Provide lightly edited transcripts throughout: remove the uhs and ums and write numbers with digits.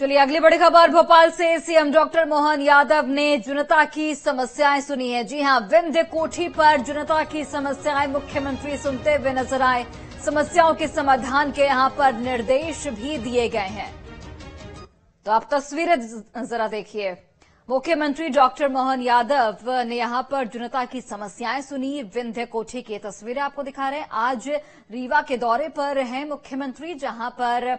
चलिए अगली बड़ी खबर भोपाल से। सीएम डॉक्टर मोहन यादव ने जनता की समस्याएं सुनी है। जी हां, विंध्य कोठी पर जनता की समस्याएं मुख्यमंत्री सुनते हुए नजर आए। समस्याओं के समाधान के यहां पर निर्देश भी दिए गए हैं, तो आप तस्वीरें जरा देखिए। मुख्यमंत्री डॉक्टर मोहन यादव ने यहां पर जनता की समस्याएं सुनी। विंध्य कोठी की तस्वीरें आपको दिखा रहे हैं। आज रीवा के दौरे पर हैं मुख्यमंत्री, जहां पर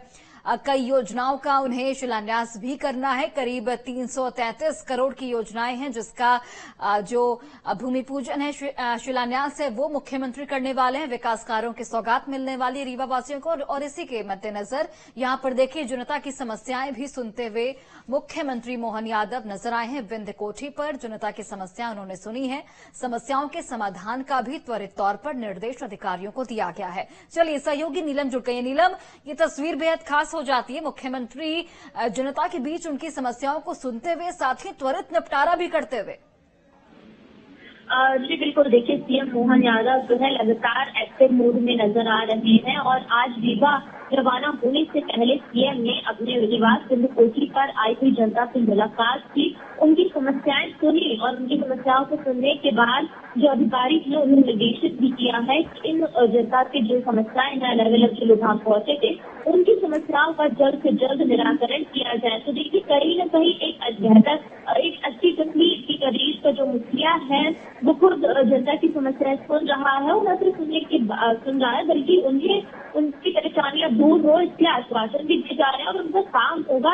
कई योजनाओं का उन्हें शिलान्यास भी करना है। करीब 333 करोड़ की योजनाएं हैं, जिसका जो भूमि पूजन है, शिलान्यास है, वो मुख्यमंत्री करने वाले हैं। विकास कार्यों की सौगात मिलने वाली है रीवा वासियों को, और इसी के मद्देनजर यहां पर देखिए जनता की समस्याएं भी सुनते हुए मुख्यमंत्री मोहन यादव नजर आए हैं। विंध्य कोठी पर जनता की समस्याएं उन्होंने सुनी है। समस्याओं के समाधान का भी त्वरित तौर पर निर्देश अधिकारियों को दिया गया है। चलिए सहयोगी नीलम जुड़ गई। नीलम, ये तस्वीर बेहद खास हो जाती है। मुख्यमंत्री जनता के बीच उनकी समस्याओं को सुनते हुए साथ ही त्वरित निपटारा भी करते हुए। जी बिल्कुल, देखिए सीएम मोहन यादव जो है लगातार एक्टिव मोड में नजर आ रहे हैं, और आज रीवा रवाना होने से पहले सीएम ने अपने निवास सिंधु कोठी पर आई हुई जनता से मुलाकात की, उनकी समस्याएं सुनी, और उनकी समस्याओं को सुनने के बाद जो अधिकारी थे उन्हें निर्देशित भी किया है कि इन जनता की जो समस्याएं हैं, अलग अलग जो लोग पहुंचे थे, उनकी समस्याओं का जल्द से जल्द निराकरण किया जाए। तो देखिए कहीं न कहीं एक बेहतर एक अच्छी तस्वीर की प्रदेश का जो मुखिया है वो खुद जनता की समस्याएं सुन रहा है, और न सिर्फ सुन रहा है बल्कि उन्हें उनकी परेशानियां दूर हो इसके आश्वासन भी दिए जा रहे हैं, और उनका काम होगा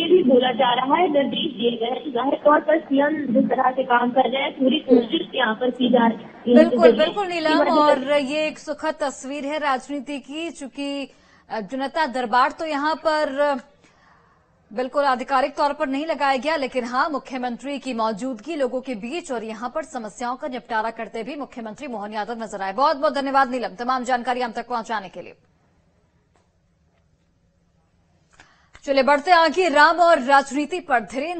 ये भी बोला जा रहा है, निर्देश दिए गए हैं। जाहिर तौर पर सीएम जिस तरह से काम कर रहे हैं पूरी कोशिश यहाँ पर की जा रही है। बिल्कुल बिल्कुल नीलम, और ये एक सुखद तस्वीर है राजनीति की, चूंकि जनता दरबार तो यहाँ पर बिल्कुल आधिकारिक तौर पर नहीं लगाया गया, लेकिन हाँ मुख्यमंत्री की मौजूदगी लोगों के बीच और यहाँ पर समस्याओं का निपटारा करते भी मुख्यमंत्री मोहन यादव नजर आए। बहुत बहुत धन्यवाद नीलम, तमाम जानकारी हम तक पहुंचाने के लिए। चलिए बढ़ते आगे राम और राजनीति पर। धीरेन्द्र